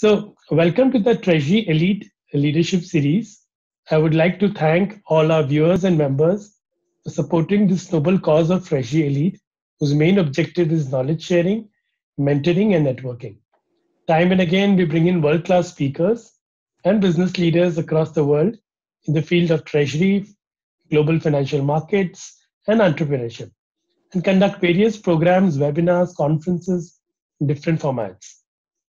So welcome to the Treasury Elite Leadership Series. I would like to thank all our viewers and members for supporting this noble cause of Treasury Elite, whose main objective is knowledge sharing, mentoring, and networking. Time and again, we bring in world-class speakers and business leaders across the world in the field of treasury, global financial markets, and entrepreneurship, and conduct various programs, webinars, conferences in different formats.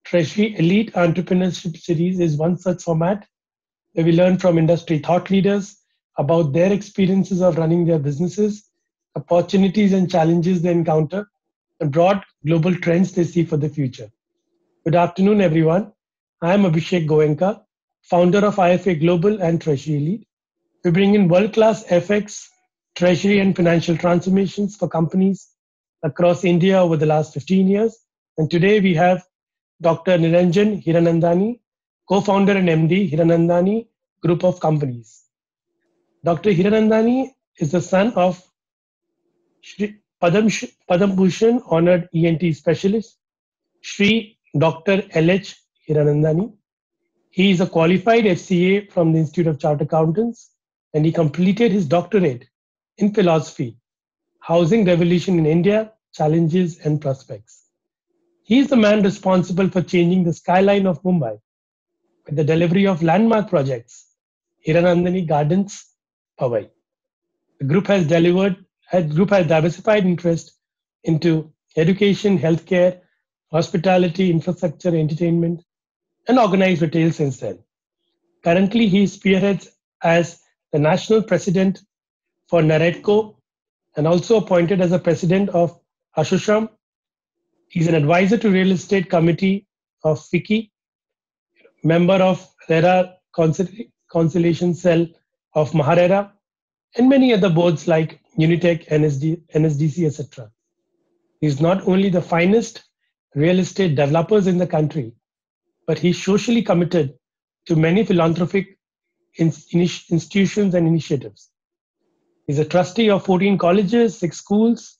Treasury Elite Entrepreneurship Series is one such format where we learn from industry thought leaders about their experiences of running their businesses, opportunities and challenges they encounter, and broad global trends they see for the future. Good afternoon, everyone. I am Abhishek Goenka, founder of IFA Global and Treasury Elite. We bring in world-class FX, treasury and financial transformations for companies across India over the last 15 years. And today we have Dr. Niranjan Hiranandani, co-founder and MD, Hiranandani Group of Companies. Dr. Hiranandani is the son of Shri Padambhushan, honored ENT specialist, Shri Dr. LH Hiranandani. He is a qualified FCA from the Institute of Chartered Accountants, and he completed his doctorate in philosophy, Housing Revolution in India, Challenges and Prospects. He is the man responsible for changing the skyline of Mumbai with the delivery of landmark projects, Hiranandani Gardens Powai. The group has diversified interest into education, healthcare, hospitality, infrastructure, entertainment, and organized retail since then. Currently, he spearheads as the national president for NAREDCO and also appointed as a president of Ashusham. He's an advisor to Real Estate Committee of FICCI, member of RERA Conciliation Cell of Maharera, and many other boards like UNITECH, NSDC, etc. He's not only the finest real estate developers in the country, but he's socially committed to many philanthropic institutions and initiatives. He's a trustee of 14 colleges, 6 schools,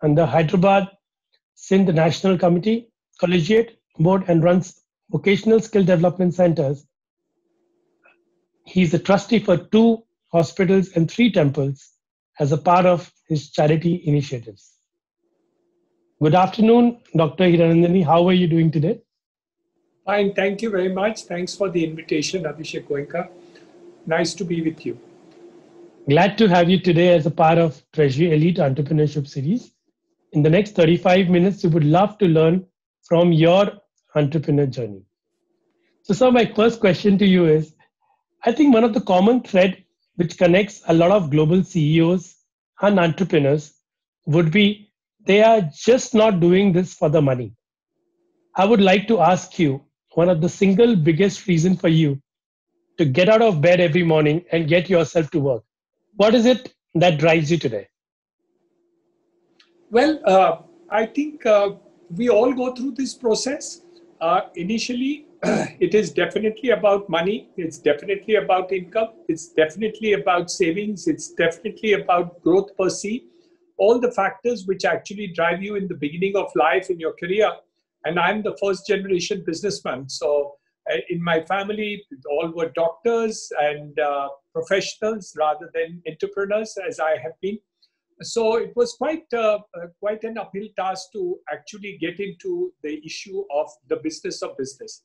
and the Hyderabad Sindh National Committee, Collegiate Board, and runs vocational skill development centers. He is a trustee for 2 hospitals and 3 temples as a part of his charity initiatives. Good afternoon, Dr. Hiranandani. How are you doing today? Fine, thank you very much. Thanks for the invitation, Abhishek Goenka. Nice to be with you. Glad to have you today as a part of Treasury Elite Entrepreneurship Series. In the next 35 minutes, we would love to learn from your entrepreneur journey. So, sir, my first question to you is, I think one of the common thread which connects a lot of global CEOs and entrepreneurs would be they are just not doing this for the money. I would like to ask you one of the single biggest reason for you to get out of bed every morning and get yourself to work. What is it that drives you today? Well, I think we all go through this process. Initially, it is definitely about money. It's definitely about income. It's definitely about savings. It's definitely about growth per se. All the factors which actually drive you in the beginning of life, in your career. And I'm the first generation businessman. So in my family, all were doctors and professionals rather than entrepreneurs, as I have been. So it was quite an uphill task to actually get into the issue of the business of business.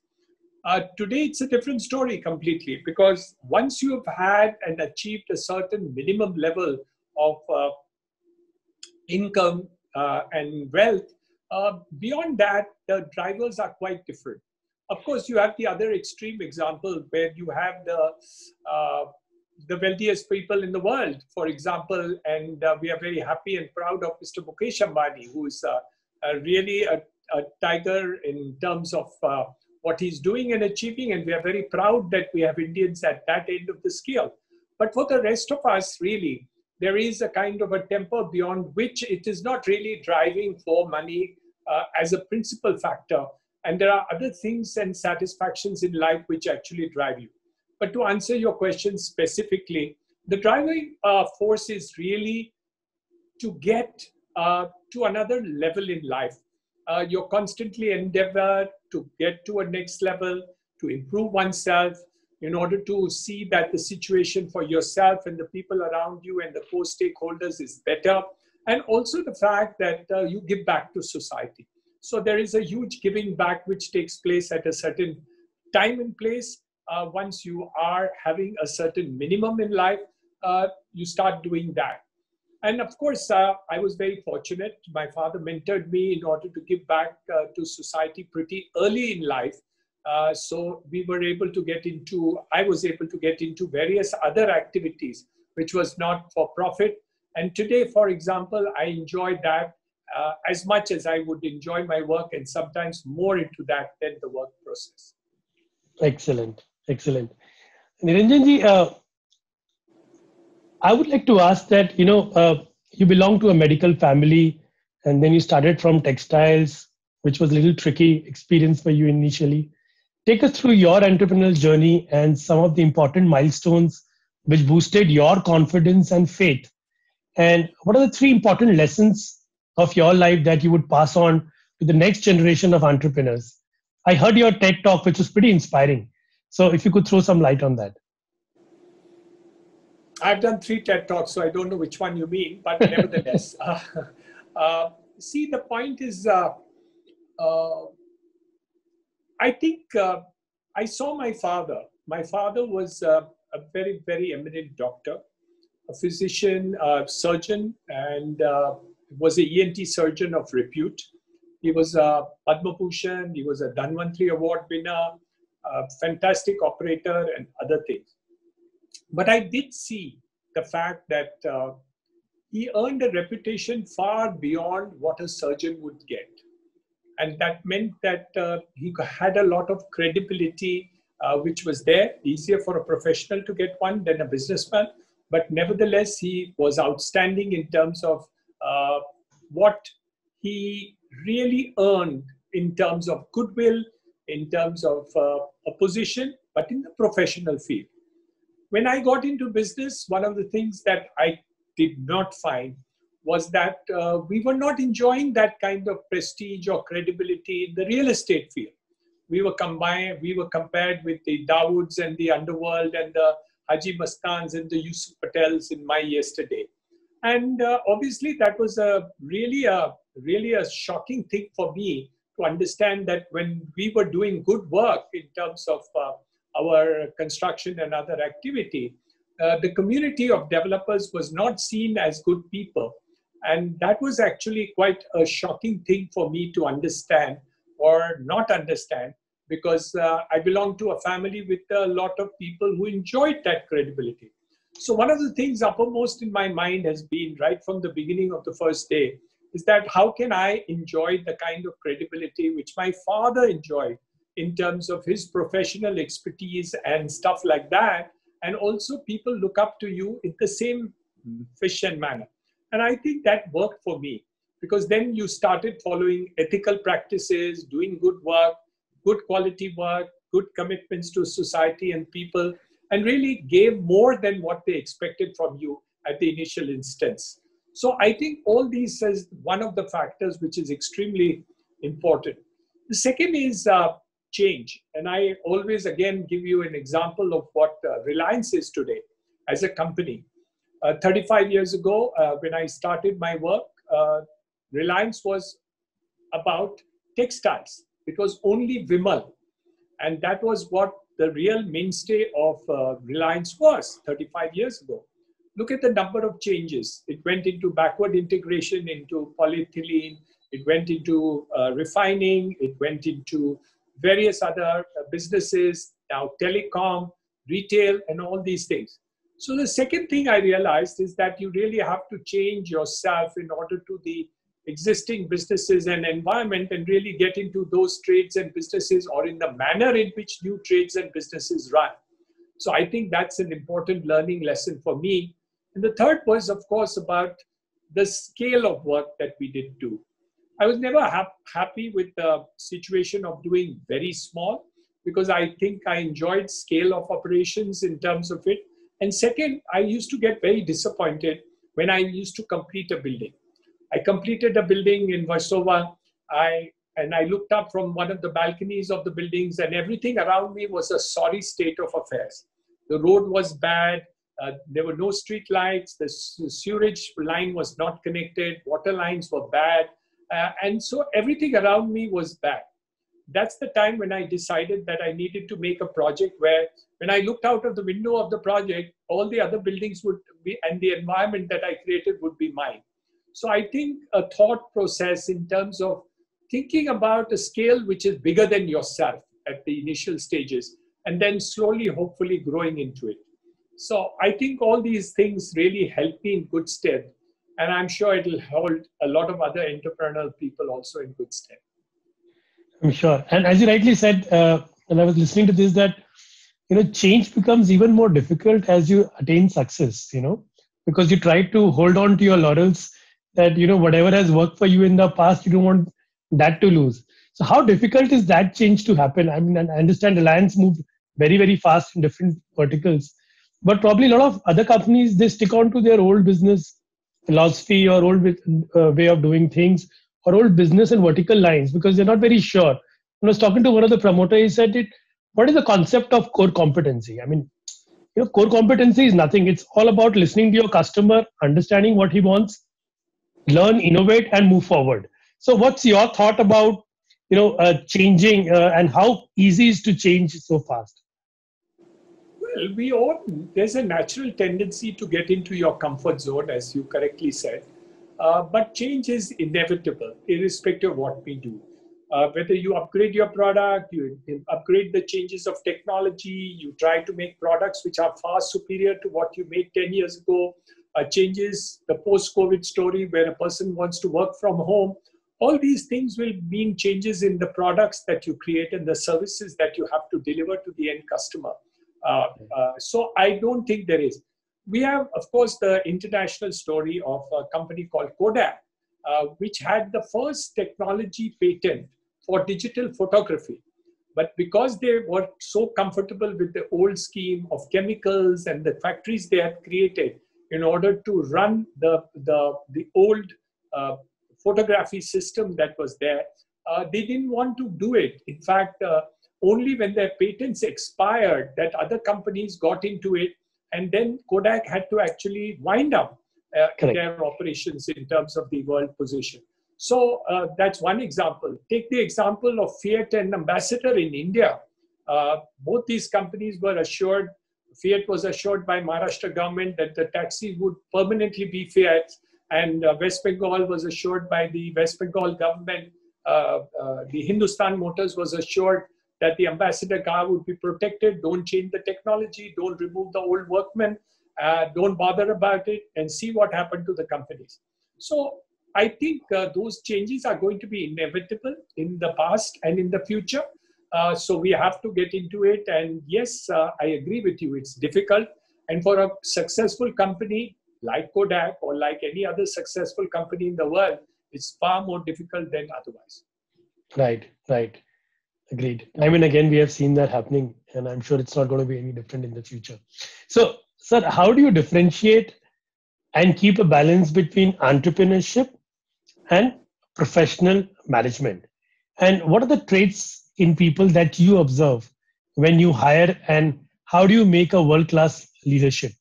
Today, it's a different story completely, because once you have had and achieved a certain minimum level of income and wealth, beyond that, the drivers are quite different. Of course, you have the other extreme example where you have the wealthiest people in the world, for example, and we are very happy and proud of Mr. Mukesh Ambani, who is really a tiger in terms of what he's doing and achieving, and we are very proud that we have Indians at that end of the scale. But for the rest of us, really, there is a kind of a temper beyond which it is not really driving for money as a principal factor, and there are other things and satisfactions in life which actually drive you. But to answer your question specifically, the driving force is really to get to another level in life. you're constantly endeavor to get to a next level, to improve oneself in order to see that the situation for yourself and the people around you and the core stakeholders is better. And also the fact that you give back to society. So there is a huge giving back which takes place at a certain time and place. Once you are having a certain minimum in life, you start doing that. And of course, I was very fortunate. My father mentored me in order to give back to society pretty early in life. So we were able to get into, I was able to get into various other activities, which was not for profit. And today, for example, I enjoy that as much as I would enjoy my work, and sometimes more into that than the work process. Excellent. Excellent. Niranjanji, I would like to ask that, you know, you belong to a medical family, and then you started from textiles, which was a little tricky experience for you initially. Take us through your entrepreneurial journey and some of the important milestones which boosted your confidence and faith. And what are the three important lessons of your life that you would pass on to the next generation of entrepreneurs? I heard your TED talk, which was pretty inspiring. So if you could throw some light on that. I've done 3 TED talks, so I don't know which one you mean, but nevertheless. See, the point is, I think I saw my father. My father was a very, very eminent doctor, a physician, surgeon, and was an ENT surgeon of repute. He was a Padambhushan, he was a Dhanvantri Award winner, a fantastic operator, and other things. But I did see the fact that he earned a reputation far beyond what a surgeon would get. And that meant that he had a lot of credibility, which was there, easier for a professional to get one than a businessman. But nevertheless, he was outstanding in terms of what he really earned in terms of goodwill, in terms of a position, but in the professional field. When I got into business, one of the things that I did not find was that we were not enjoying that kind of prestige or credibility in the real estate field. We were compared with the Dawoods and the Underworld and the Haji Mastans and the Yusuf Patels in my yesterday. And obviously that was really a shocking thing for me to understand that when we were doing good work in terms of our construction and other activity, the community of developers was not seen as good people. And that was actually quite a shocking thing for me to understand or not understand, because I belong to a family with a lot of people who enjoyed that credibility. So one of the things uppermost in my mind has been right from the beginning of the first day is that how can I enjoy the kind of credibility which my father enjoyed in terms of his professional expertise and stuff like that. And also people look up to you in the same fashion manner. And I think that worked for me, because then you started following ethical practices, doing good work, good quality work, good commitments to society and people, and really gave more than what they expected from you at the initial instance. So I think all these is one of the factors which is extremely important. The second is change. And I always again give you an example of what Reliance is today as a company. 35 years ago, when I started my work, Reliance was about textiles. It was only Vimal. And that was what the real mainstay of Reliance was 35 years ago. Look at the number of changes. It went into backward integration, into polyethylene. It went into refining. It went into various other businesses, now telecom, retail, and all these things. So the second thing I realized is that you really have to change yourself in order to the existing businesses and environment, and really get into those trades and businesses, or in the manner in which new trades and businesses run. So I think that's an important learning lesson for me. And the third was, of course, about the scale of work that we did do. I was never happy with the situation of doing very small, because I think I enjoyed scale of operations in terms of it. And second, I used to get very disappointed when I used to complete a building. I completed a building in Versova. I And I looked up from one of the balconies of the buildings, and everything around me was a sorry state of affairs. The road was bad. There were no street lights. The sewage line was not connected. Water lines were bad. And so everything around me was bad. That's the time when I decided that I needed to make a project where, when I looked out of the window of the project, all the other buildings would be, and the environment that I created would be mine. So I think a thought process in terms of thinking about a scale which is bigger than yourself at the initial stages, and then slowly, hopefully growing into it. So I think all these things really helped me in good stead. And I'm sure it'll hold a lot of other entrepreneurial people also in good stead. I'm sure. And as you rightly said, and I was listening to this, that, you know, change becomes even more difficult as you attain success, you know, because you try to hold on to your laurels that, you know, whatever has worked for you in the past, you don't want that to lose. So how difficult is that change to happen? I mean, I understand Reliance moved very, very fast in different verticals, but probably a lot of other companies, they stick on to their old business philosophy or old way of doing things or old business and vertical lines because they're not very sure. When I was talking to one of the promoters, he said, what is the concept of core competency? I mean, you know, core competency is nothing. It's all about listening to your customer, understanding what he wants, learn, innovate, and move forward. So what's your thought about, you know, changing and how easy is to change so fast? Well, there's a natural tendency to get into your comfort zone, as you correctly said. But change is inevitable, irrespective of what we do. Whether you upgrade your product, you upgrade the changes of technology, you try to make products which are far superior to what you made 10 years ago, changes, the post-COVID story where a person wants to work from home, all these things will mean changes in the products that you create and the services that you have to deliver to the end customer. So I don't think there is. We have, of course, the international story of a company called Kodak, which had the first technology patent for digital photography. But because they were so comfortable with the old scheme of chemicals and the factories they had created in order to run the old photography system that was there, they didn't want to do it. In fact, only when their patents expired that other companies got into it. And then Kodak had to actually wind up their operations in terms of the world position. So that's one example. Take the example of Fiat and Ambassador in India. Both these companies were assured, Fiat was assured by Maharashtra government that the taxi would permanently be Fiat, and West Bengal was assured by the West Bengal government. The Hindustan Motors was assured that the Ambassador car would be protected, don't change the technology, don't remove the old workmen, don't bother about it, and see what happened to the companies. So I think those changes are going to be inevitable in the past and in the future. So we have to get into it. And yes, I agree with you, it's difficult. And for a successful company like Kodak or like any other successful company in the world, it's far more difficult than otherwise. Right, right. Agreed. I mean, again, we have seen that happening, and I'm sure it's not going to be any different in the future. So, sir, how do you differentiate and keep a balance between entrepreneurship and professional management? And what are the traits in people that you observe when you hire, and how do you make a world-class leadership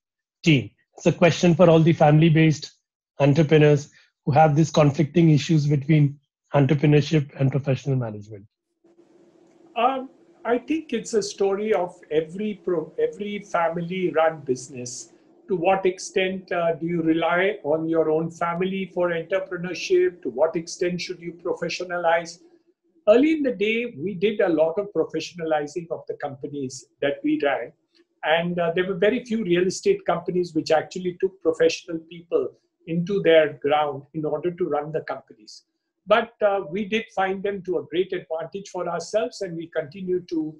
team? It's a question for all the family-based entrepreneurs who have these conflicting issues between entrepreneurship and professional management. I think it's a story of every family-run business. To what extent do you rely on your own family for entrepreneurship? To what extent should you professionalize? Early in the day, we did a lot of professionalizing of the companies that we ran. And there were very few real estate companies which actually took professional people into their ground in order to run the companies. But we did find them to a great advantage for ourselves, and we continue to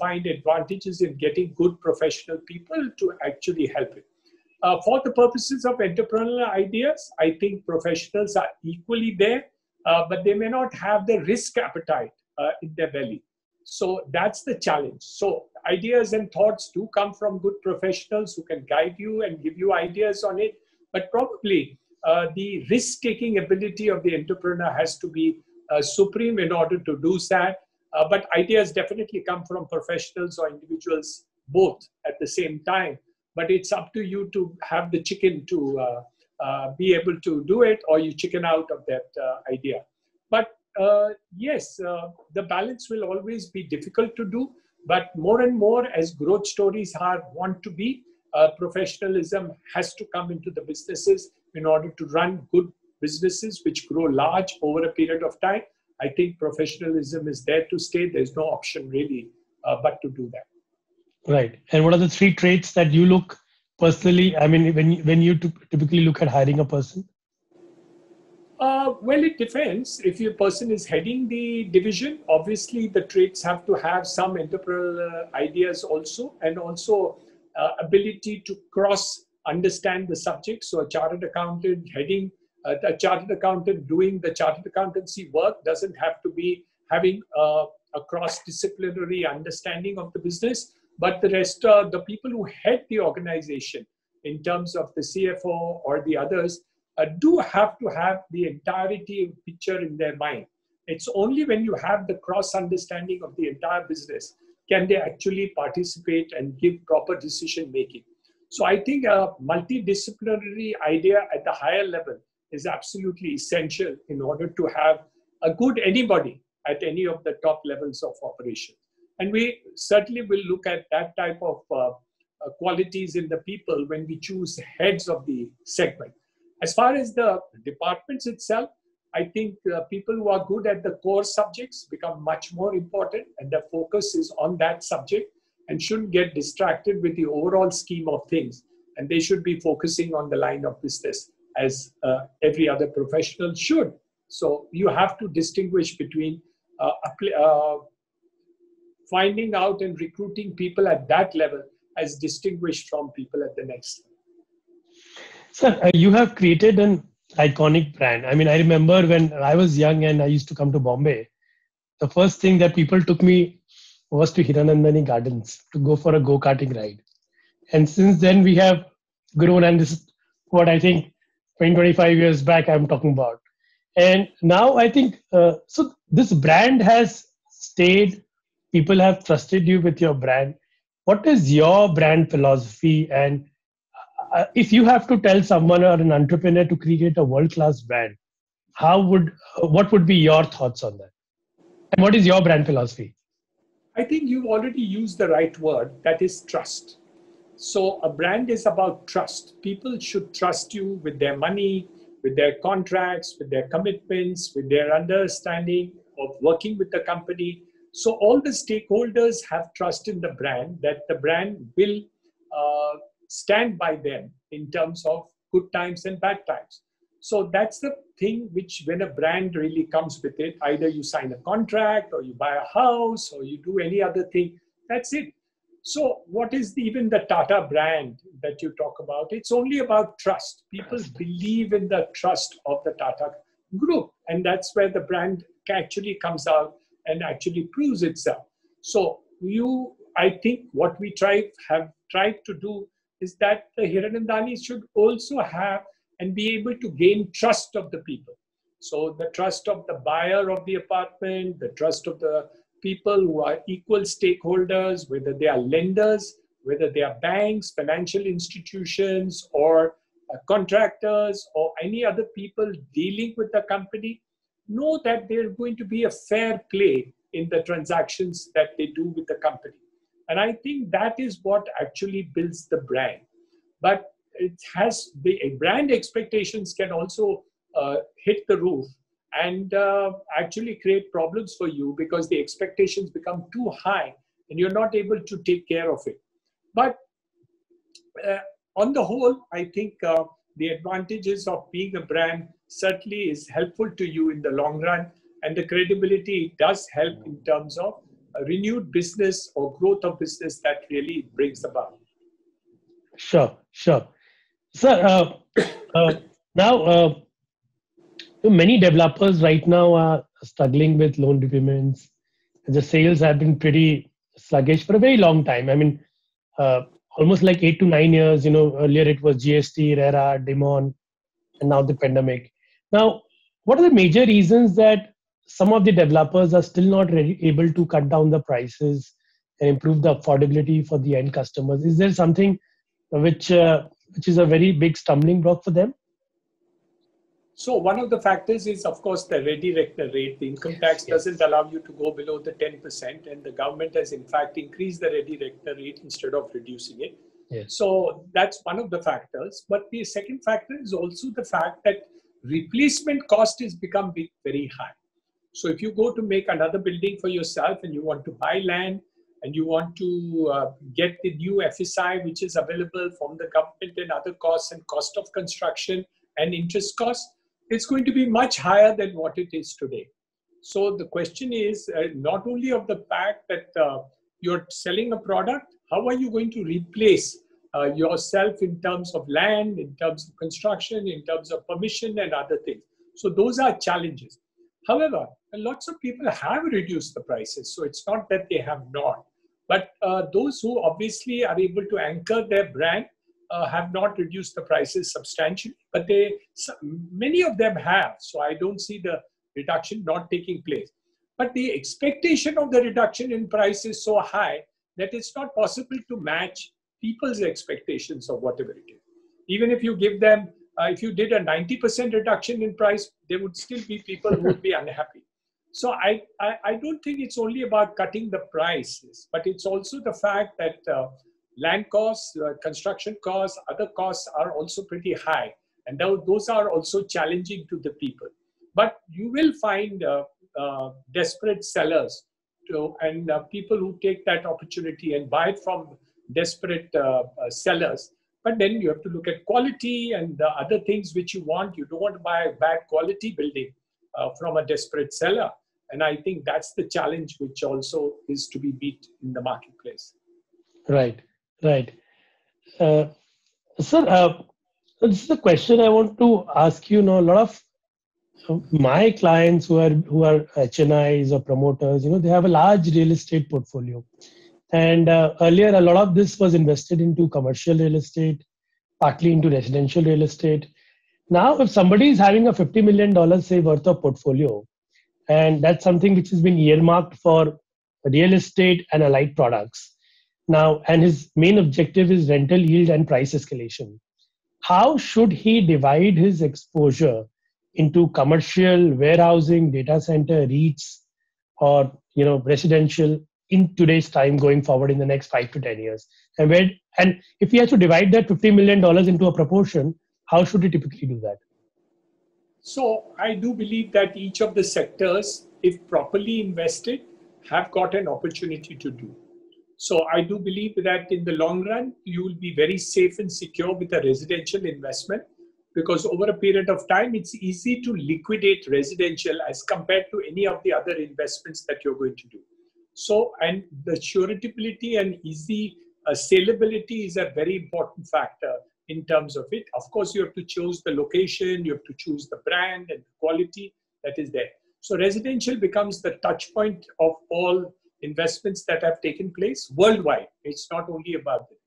find advantages in getting good professional people to actually help it. For the purposes of entrepreneurial ideas, I think professionals are equally there, but they may not have the risk appetite in their belly. So that's the challenge. So ideas and thoughts do come from good professionals who can guide you and give you ideas on it, but probably the risk-taking ability of the entrepreneur has to be supreme in order to do that. But ideas definitely come from professionals or individuals, both at the same time. But it's up to you to have the chicken to be able to do it, or you chicken out of that idea. But yes, the balance will always be difficult to do. But more and more, as growth stories are want to be, professionalism has to come into the businesses in order to run good businesses which grow large over a period of time. I think professionalism is there to stay. There's no option really but to do that. Right. And what are the three traits that you look personally? I mean, when you typically look at hiring a person? Well, it depends. If your person is heading the division, obviously the traits have to have some entrepreneurial ideas also, and also ability to understand the subject. So a chartered accountant heading, a chartered accountant doing the chartered accountancy work doesn't have to be having a cross-disciplinary understanding of the business, but the rest, the people who head the organization in terms of the CFO or the others, do have to have the entirety of picture in their mind. It's only when you have the cross understanding of the entire business can they actually participate and give proper decision making. So I think a multidisciplinary idea at the higher level is absolutely essential in order to have a good anybody at any of the top levels of operation. And we certainly will look at that type of qualities in the people when we choose heads of the segment. As far as the departments itself, I think people who are good at the core subjects become much more important, and the focus is on that subject and shouldn't get distracted with the overall scheme of things. And they should be focusing on the line of business as every other professional should. So you have to distinguish between finding out and recruiting people at that level as distinguished from people at the next level. Sir, you have created an iconic brand. I mean, I remember when I was young and I used to come to Bombay, the first thing that people took me was to Hiranandani Gardens to go for a go-karting ride. And since then we have grown, and this is what I think 20, 25 years back I'm talking about. And now I think, so this brand has stayed, people have trusted you with your brand. What is your brand philosophy? And if you have to tell someone or an entrepreneur to create a world-class brand, what would be your thoughts on that? And what is your brand philosophy? I think you've already used the right word, that is trust. So a brand is about trust. People should trust you with their money, with their contracts, with their commitments, with their understanding of working with the company. So all the stakeholders have trust in the brand, that the brand will stand by them in terms of good times and bad times. So that's the thing which when a brand really comes with it, either you sign a contract or you buy a house or you do any other thing, that's it. So what is even the Tata brand that you talk about? It's only about trust. People believe in the trust of the Tata group, and that's where the brand actually comes out and actually proves itself. So I think what we have tried to do is that the Hiranandani should also have and be able to gain trust of the people. So the trust of the buyer of the apartment, the trust of the people who are equal stakeholders, whether they are lenders, whether they are banks, financial institutions, or contractors, or any other people dealing with the company, know that there's going to be a fair play in the transactions that they do with the company. And I think that is what actually builds the brand. But it has the brand expectations can also hit the roof and actually create problems for you, because the expectations become too high and you're not able to take care of it. But on the whole, I think the advantages of being a brand certainly is helpful to you in the long run, and the credibility does help in terms of renewed business or growth of business that really brings about. Sure, sure. Sir, now many developers right now are struggling with loan repayments. The sales have been pretty sluggish for a very long time. I mean, almost like 8 to 9 years, you know, earlier it was GST, RERA, DIMON, and now the pandemic. Now, what are the major reasons that some of the developers are still not able to cut down the prices and improve the affordability for the end customers. Is there something which is a very big stumbling block for them? So one of the factors is, of course, the redirector rate. The income tax doesn't allow you to go below the 10%, and the government has in fact increased the redirector rate instead of reducing it. So that's one of the factors. But the second factor is also the fact that replacement cost has become very high. So if you go to make another building for yourself and you want to buy land and you want to get the new FSI, which is available from the government, and other costs and cost of construction and interest costs, it's going to be much higher than what it is today. So the question is not only of the fact that you're selling a product, how are you going to replace yourself in terms of land, in terms of construction, in terms of permission and other things. So those are challenges. However, lots of people have reduced the prices. So it's not that they have not. But those who obviously are able to anchor their brand have not reduced the prices substantially. But they, many of them have. So I don't see the reduction not taking place. But the expectation of the reduction in price is so high that it's not possible to match people's expectations of whatever it is. Even if you give them, if you did a 90% reduction in price, there would still be people who would be unhappy. So I don't think it's only about cutting the prices, but it's also the fact that land costs, construction costs, other costs are also pretty high. And those are also challenging to the people. But you will find desperate sellers and people who take that opportunity and buy it from desperate sellers. But then you have to look at quality and the other things which you want. You don't want to buy a bad quality building from a desperate seller. And I think that's the challenge which also is to be beat in the marketplace. Right, right. Sir, this is a question I want to ask you now. A lot of my clients who are HNIs or promoters, you know, they have a large real estate portfolio. And earlier, a lot of this was invested into commercial real estate, partly into residential real estate. Now, if somebody is having a $50 million, say, worth of portfolio, and that's something which has been earmarked for real estate and allied products. Now, and his main objective is rental yield and price escalation. How should he divide his exposure into commercial, warehousing, data center, REITs, or, you know, residential in today's time going forward in the next 5 to 10 years? And where, and if he has to divide that $50 million into a proportion, how should he typically do that? So I do believe that each of the sectors, if properly invested, have got an opportunity to do. So I do believe that in the long run, you will be very safe and secure with a residential investment, because over a period of time, it's easy to liquidate residential as compared to any of the other investments that you're going to do. So, and the suretyability and easy saleability is a very important factor in terms of it. Of course, you have to choose the location, you have to choose the brand and quality that is there. So residential becomes the touch point of all investments that have taken place worldwide. It's not only about it.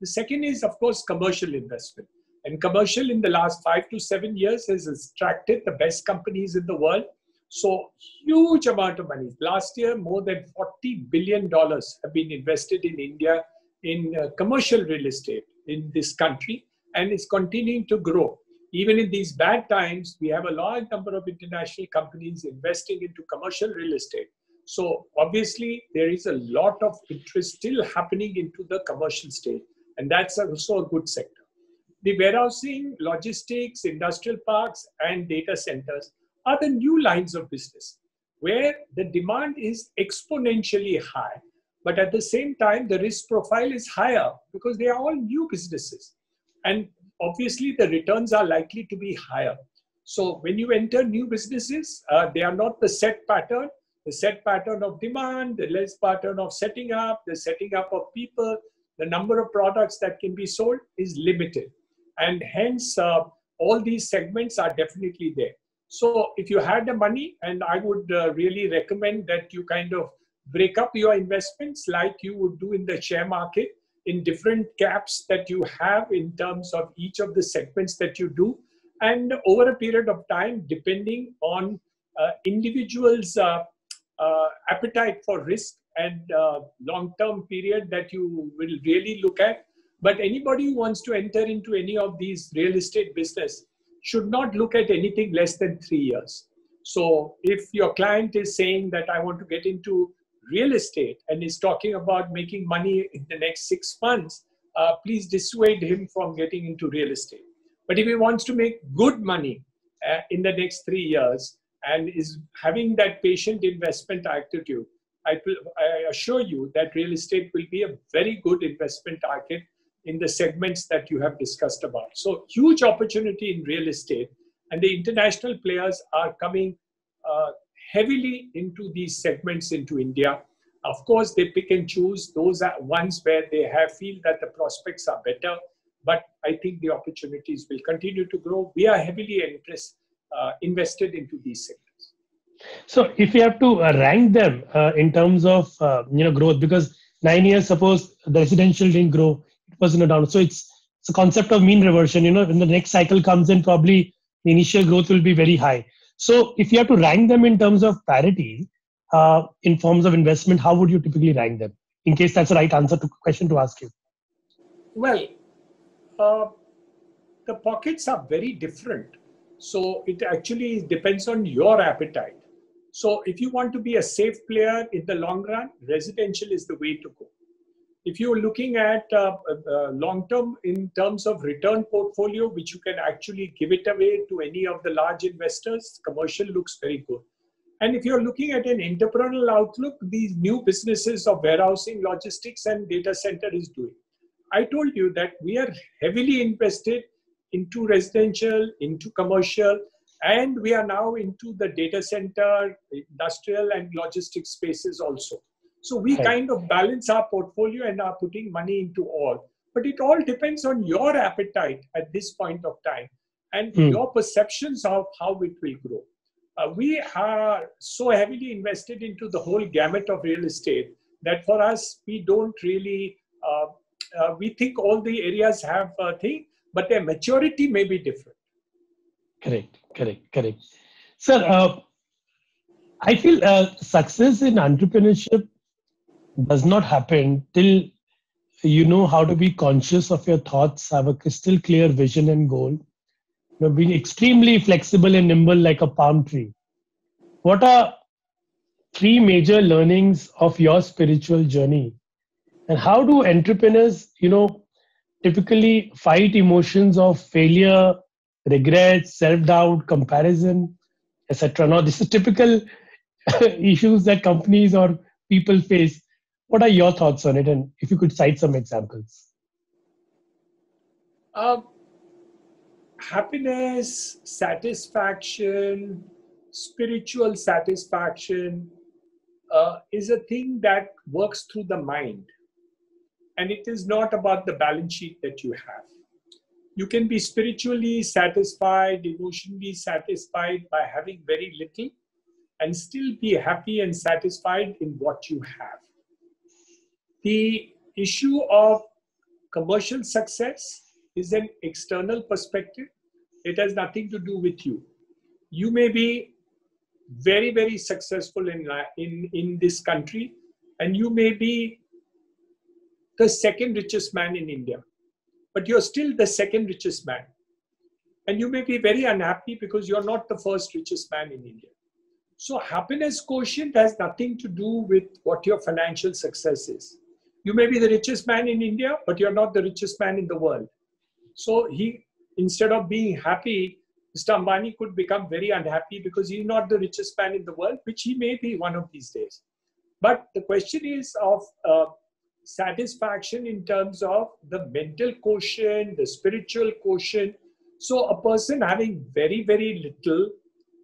The second is, of course, commercial investment. And commercial in the last 5 to 7 years has attracted the best companies in the world. So huge amount of money. Last year, more than $40 billion have been invested in India in commercial real estate in this country, and it's continuing to grow. Even in these bad times, we have a large number of international companies investing into commercial real estate. So obviously, there is a lot of interest still happening into the commercial state, and that's also a good sector. The warehousing, logistics, industrial parks, and data centers are the new lines of business where the demand is exponentially high. But at the same time, the risk profile is higher because they are all new businesses. And obviously, the returns are likely to be higher. So when you enter new businesses, they are not the set pattern. The set pattern of demand, the less pattern of setting up, the setting up of people, the number of products that can be sold is limited. And hence, all these segments are definitely there. So if you had the money, and I would really recommend that you kind of break up your investments like you would do in the share market in different caps that you have in terms of each of the segments that you do. And over a period of time, depending on individual's appetite for risk and long-term period that you will really look at. But anybody who wants to enter into any of these real estate business should not look at anything less than 3 years. So if your client is saying that I want to get into real estate and is talking about making money in the next 6 months, please dissuade him from getting into real estate. But if he wants to make good money in the next 3 years and is having that patient investment attitude, I assure you that real estate will be a very good investment target in the segments that you have discussed about. So huge opportunity in real estate, and the international players are coming heavily into these segments into India. Of course, they pick and choose those ones where they feel that the prospects are better, but I think the opportunities will continue to grow. We are heavily invested into these segments. So if you have to rank them in terms of growth, because 9 years, suppose the residential didn't grow, it was in a down. So it's a concept of mean reversion. You know, when the next cycle comes in, probably the initial growth will be very high. So if you have to rank them in terms of parity, in forms of investment, how would you typically rank them? In case that's the right answer to question to ask you. Well, the pockets are very different. So it actually depends on your appetite. So if you want to be a safe player in the long run, residential is the way to go. If you're looking at long term in terms of return portfolio, which you can actually give it away to any of the large investors, commercial looks very good. And if you're looking at an entrepreneurial outlook, these new businesses of warehousing, logistics and data center is doing. I told you that we are heavily invested into residential, into commercial, and we are now into the data center, industrial and logistics spaces also. So we kind of balance our portfolio and are putting money into all. But it all depends on your appetite at this point of time and your perceptions of how it will grow. We are so heavily invested into the whole gamut of real estate that for us, we don't really, we think all the areas have a thing, but their maturity may be different. Correct. Sir, I feel success in entrepreneurship does not happen till you know how to be conscious of your thoughts, have a crystal clear vision and goal, you know, being extremely flexible and nimble like a palm tree. What are three major learnings of your spiritual journey? And how do entrepreneurs, you know, typically fight emotions of failure, regret, self-doubt, comparison, etc. Now, this is typical issues that companies or people face. What are your thoughts on it? And if you could cite some examples. Happiness, satisfaction, spiritual satisfaction is a thing that works through the mind. And it is not about the balance sheet that you have. You can be spiritually satisfied, emotionally satisfied by having very little and still be happy and satisfied in what you have. The issue of commercial success is an external perspective. It has nothing to do with you. You may be very, very successful in this country, and you may be the second richest man in India, but you're still the second richest man. And you may be very unhappy because you're not the first richest man in India. So happiness quotient has nothing to do with what your financial success is. You may be the richest man in India, but you're not the richest man in the world. So he, instead of being happy, Mr. Ambani could become very unhappy because he's not the richest man in the world, which he may be one of these days. But the question is of satisfaction in terms of the mental quotient, the spiritual quotient. So a person having very, very little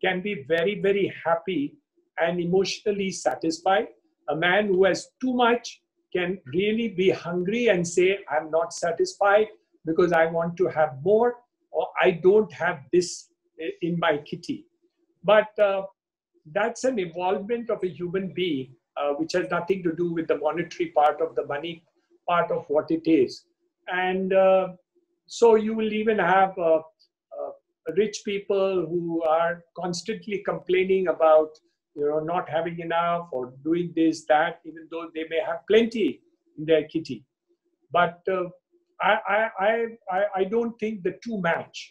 can be very, very happy and emotionally satisfied. A man who has too much can really be hungry and say, I'm not satisfied because I want to have more, or I don't have this in my kitty. But that's an evolvement of a human being, which has nothing to do with the monetary part of the money, part of what it is. And so you will even have rich people who are constantly complaining about, you know, not having enough or doing this, that, even though they may have plenty in their kitty. But I don't think the two match.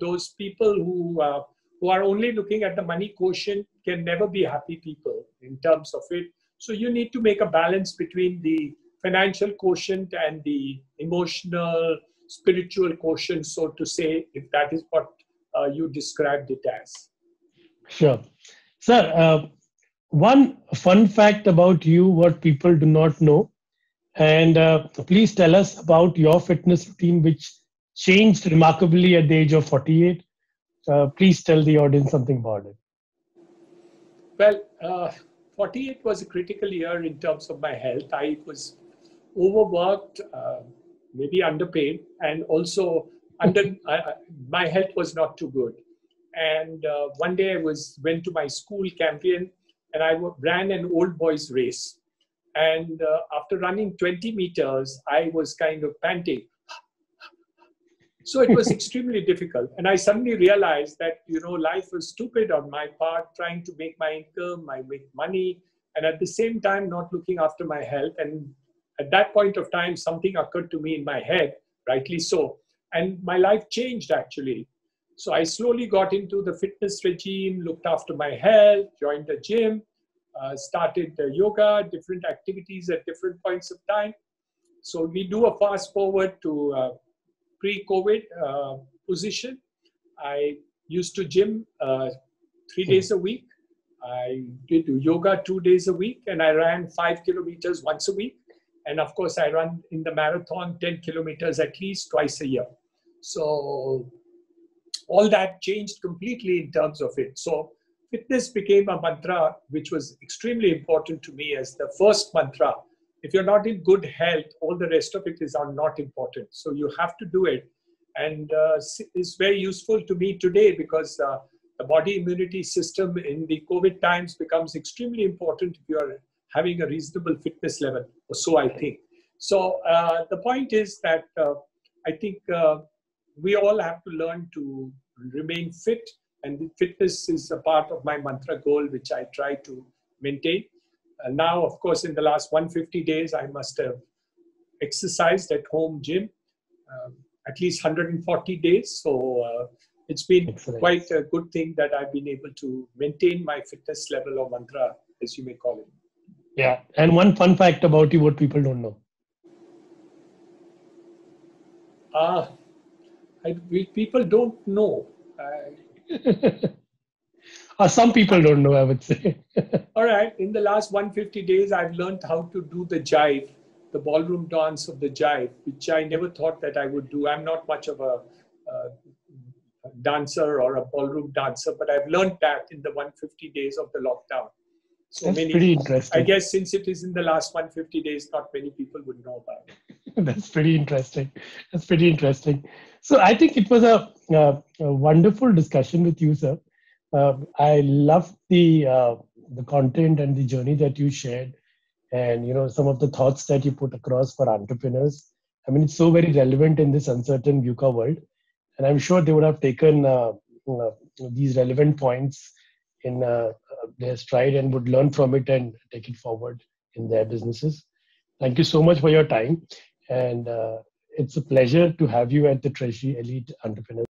Those people who are only looking at the money quotient can never be happy people in terms of it. So you need to make a balance between the financial quotient and the emotional, spiritual quotient, so to say, if that is what you described it as. Sure. Sir, one fun fact about you, what people do not know, and please tell us about your fitness routine, which changed remarkably at the age of 48. Please tell the audience something about it. Well, 48 was a critical year in terms of my health. I was overworked, maybe underpaid, and also my health was not too good. And one day I went to my school campaign, and I ran an old boys race. And after running 20 meters, I was kind of panting. So it was extremely difficult. And I suddenly realized that, you know, life was stupid on my part, trying to make my income, I make money, and at the same time, not looking after my health. And at that point of time, something occurred to me in my head, rightly so. And my life changed, actually. So I slowly got into the fitness regime, looked after my health, joined the gym, started the yoga, different activities at different points of time. So we do a fast forward to pre-COVID position. I used to gym 3 days a week. I did yoga 2 days a week, and I ran 5 kilometers once a week. And of course, I run in the marathon 10 kilometers at least twice a year. So all that changed completely in terms of it. So fitness became a mantra, which was extremely important to me as the first mantra. If you're not in good health, all the rest of it is not important. So you have to do it. And it's very useful to me today because the body immunity system in the COVID times becomes extremely important if you're having a reasonable fitness level, or so I think. So the point is that I think we all have to learn to remain fit. And fitness is a part of my mantra goal, which I try to maintain. Now, of course, in the last 150 days, I must have exercised at home gym at least 140 days. So it's been quite a good thing that I've been able to maintain my fitness level or mantra, as you may call it. Yeah. And one fun fact about you, what people don't know. People don't know. Or some people don't know, I would say. All right. In the last 150 days, I've learned how to do the jive, the ballroom dance of the jive, which I never thought that I would do. I'm not much of a dancer or a ballroom dancer, but I've learned that in the 150 days of the lockdown. So that's pretty interesting. I guess since it is in the last 150 days, not many people would know about it. That's pretty interesting. That's pretty interesting. So I think it was a wonderful discussion with you, sir. I love the content and the journey that you shared, and you know, some of the thoughts that you put across for entrepreneurs. I mean, it's so very relevant in this uncertain VUCA world, and I'm sure they would have taken these relevant points in their stride and would learn from it and take it forward in their businesses. Thank you so much for your time, and it's a pleasure to have you at the Treasury Elite Entrepreneurs.